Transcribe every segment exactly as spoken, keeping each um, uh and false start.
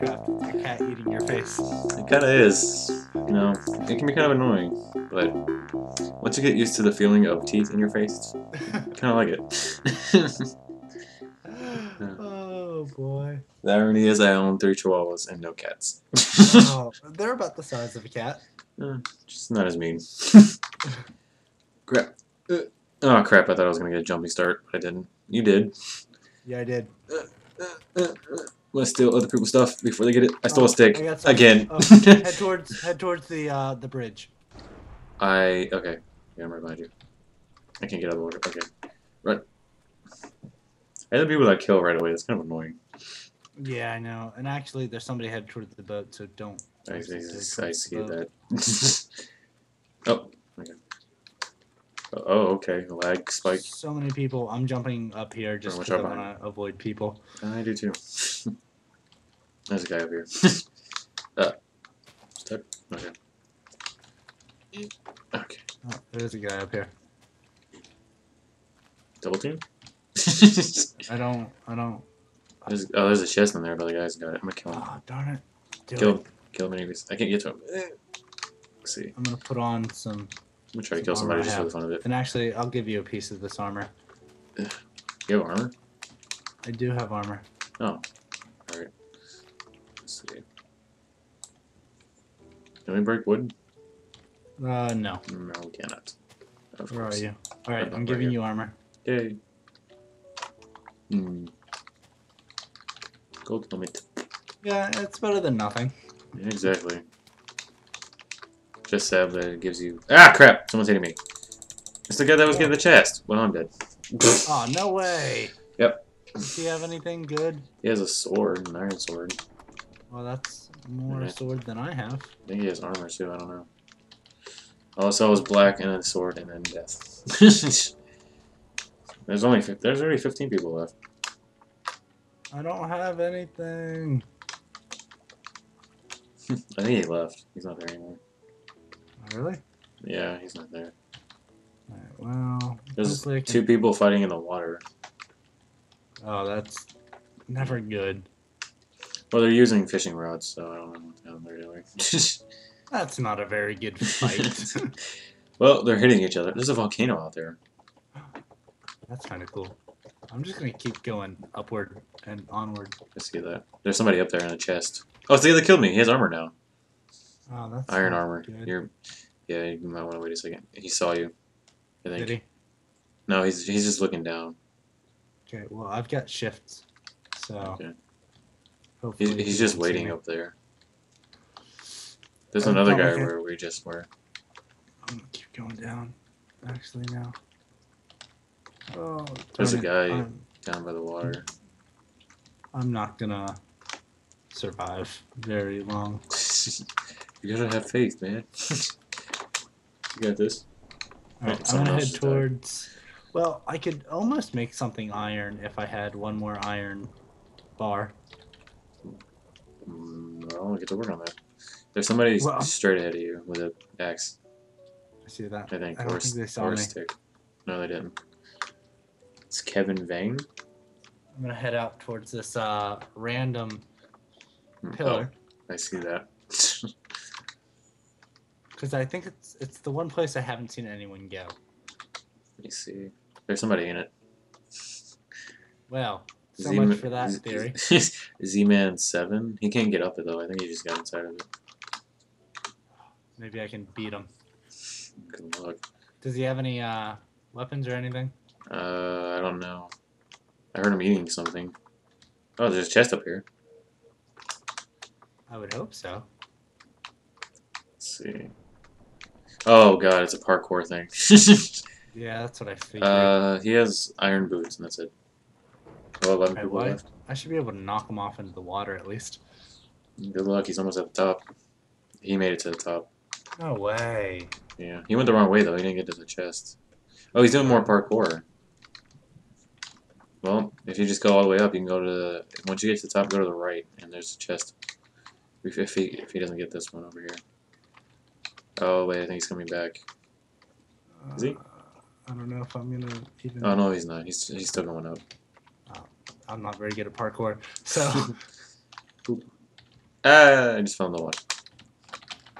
sounds good. A cat eating your face. It kind of is. You know, it can be kind of annoying, but once you get used to the feeling of teeth in your face, kind of like it. Oh boy. The irony is I own three chihuahuas and no cats. Oh, they're about the size of a cat. Uh, just not as mean. Crap. Uh, oh crap, I thought I was going to get a jumping start, but I didn't. You did. Yeah, I did. Uh, uh, uh, uh. Let's steal other people's stuff before they get it. I stole oh, a stick. Again. Oh, head towards head towards the uh, the bridge. I okay. Yeah, I'm right behind you. I can't get out of the water. Okay. Right. I have people that kill right away. That's kind of annoying. Yeah, I know. And actually, there's somebody headed towards the boat, so don't. I, I, I, I see that. Oh. Okay. Oh, okay. Lag spike. So many people. I'm jumping up here just because I want to avoid people. I do too. There's a guy over here. uh, stuck? Okay. Okay. Oh, there's a guy up here. Double team? I don't. I don't. There's, oh, there's a chest in there, but the guy's got it. I'm gonna kill him. Oh, darn it. Do kill it. him. Kill him anyways. I can't get to him. Let's see. I'm gonna put on some. I'm gonna try to kill somebody just for the fun of it. And actually, I'll give you a piece of this armor. You have armor? I do have armor. Oh. Alright. Let's see. Can we break wood? Uh, no. No, we cannot. Of Where course. are you? Alright, I'm giving you armor. Yay. Hmm. Gold helmet. Yeah, it's better than nothing. Yeah, exactly. Just sad that it gives you. Ah, crap! Someone's hitting me. It's the guy that was getting the chest. Well, I'm dead. Oh, no way! Yep. Does he have anything good? He has a sword, an iron sword. Well, that's more right. sword than I have. I think he has armor too, I don't know. All I saw was black and then a sword and then death. There's only there's already fifteen people left. I don't have anything. I think he left. He's not there anymore. Really? Yeah, he's not there. Alright, well... There's like two people fighting in the water. Oh, that's never good. Well, they're using fishing rods, so I don't know how they're doing. That's not a very good fight. Well, they're hitting each other. There's a volcano out there. That's kind of cool. I'm just going to keep going upward and onward. I see that. There's somebody up there in a chest. Oh, it's the guy that killed me. He has armor now. Oh, that's Iron armor. Good. You're, yeah, you might want to wait a second. He saw you. I think. Did he? No, he's he's just looking down. Okay. Well, I've got shifts, so. Okay. He's he's just waiting up there. There's another guy where we just were. I'm gonna keep going down. Actually, now. Oh. There's a guy I'm, down by the water. I'm not gonna survive very long. You gotta have faith, man. You got this. Alright, oh, I'm gonna head towards... Died. Well, I could almost make something iron if I had one more iron bar. Mm, well, I'll get to work on that. There's somebody well, straight ahead of you with an axe. I see that. I think. I don't or think they saw or me. Stick. No, they didn't. It's Kevin Vang. I'm gonna head out towards this uh, random pillar. Oh, I see that. Because I think it's it's the one place I haven't seen anyone go. Let me see. There's somebody in it. Well, so Z much for that Z theory. Z Man seven? He can't get up it, though. I think he just got inside of it. Maybe I can beat him. Good luck. Does he have any uh, weapons or anything? Uh, I don't know. I heard him eating something. Oh, there's a chest up here. I would hope so. Let's see. Oh god, it's a parkour thing. Yeah, that's what I figured. Uh, he has iron boots, and that's it. Oh, eleven people left. I should be able to knock him off into the water at least. Good luck. He's almost at the top. He made it to the top. No way. Yeah, he went the wrong way though. He didn't get to the chest. Oh, he's doing more parkour. Well, if you just go all the way up, you can go to the. Once you get to the top, go to the right, and there's a chest. If he if he doesn't get this one over here. Oh wait, I think he's coming back. Is he? Uh, I don't know if I'm gonna. Even... Oh no, he's not. He's he's still going up. Uh, I'm not very good at parkour, so. Uh, I just found the one.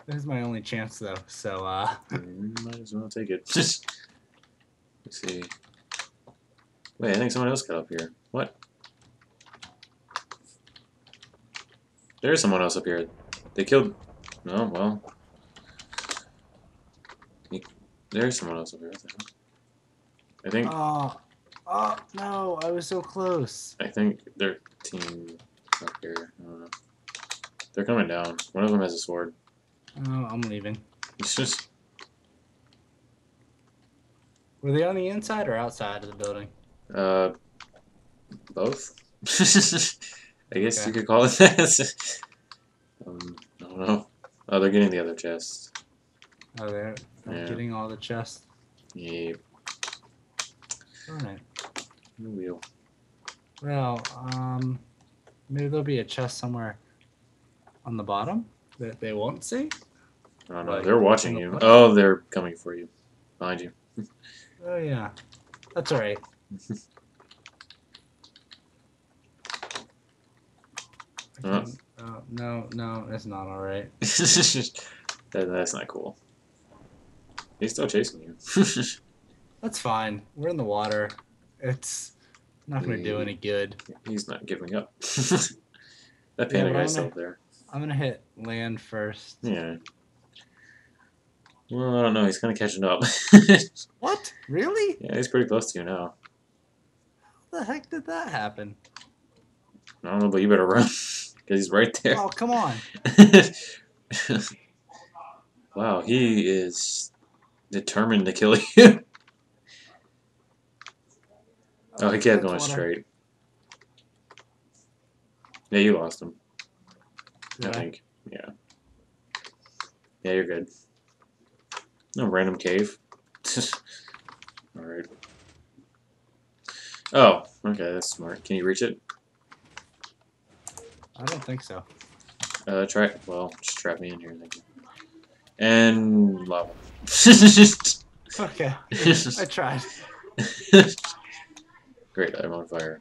This is my only chance, though, so, uh... might as well take it. Let's see. Wait, I think someone else got up here. What? There is someone else up here. They killed... Oh, well. There's someone else up here. I think... Oh, oh no, I was so close. I think their team up here. I don't know. They're coming down. One of them has a sword. Oh, I'm leaving. It's just... Were they on the inside or outside of the building? Uh, both. I guess okay. You could call it that. um, I don't know. Oh, they're getting the other chest. Oh, they're, they're yeah. getting all the chests? Yep. Alright. New wheel. Well, um, maybe there'll be a chest somewhere on the bottom that they won't see? I don't know. Like, they're watching you. Oh, they're coming for you. Behind you. Oh, yeah. That's alright. Huh? Oh, no, no, that's not alright. that, that's not cool. He's still chasing you. That's fine. We're in the water. It's not going to do any good. He's not giving up. That panda yeah, guy's still there. I'm going to hit land first. Yeah. Well, I don't know. He's kind of catching up. What? Really? Yeah, he's pretty close to you now. How the heck did that happen? I don't know, but you better run. Because he's right there. Oh, come on. Wow, he is determined to kill you. Oh, he kept going straight. Yeah, you lost him. Did I think. I? Yeah. Yeah, you're good. No random cave. Alright. Oh, okay, that's smart. Can you reach it? I don't think so. Uh, try it. Well, just trap me in here. Thank you. And lava. Okay. I tried. Great, I'm on fire.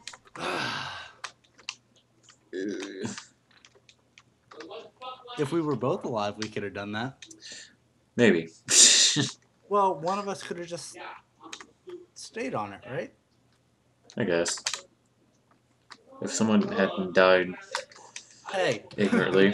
If we were both alive, we could have done that. Maybe. Well, one of us could have just stayed on it, right? I guess. If someone hadn't died hey. ignorantly.